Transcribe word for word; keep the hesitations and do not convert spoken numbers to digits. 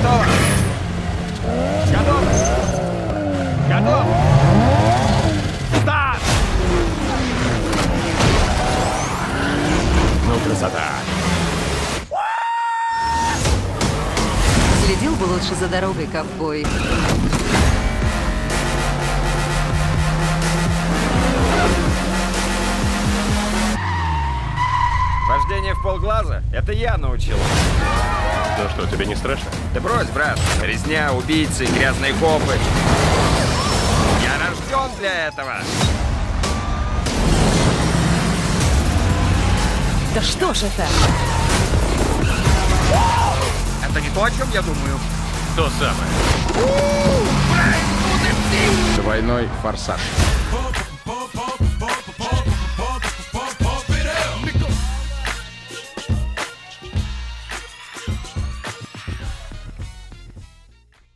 Готово! Готово! Готово! Старт! Ну, красота! Следил бы лучше за дорогой, ковбой. Вождение в полглаза — это я научил. Ну что, тебе не страшно? Да брось, брат. Резня, убийцы, грязные копы. Я рожден для этого. Да что же это? Это не то, о чем я думаю. То самое. Двойной форсаж.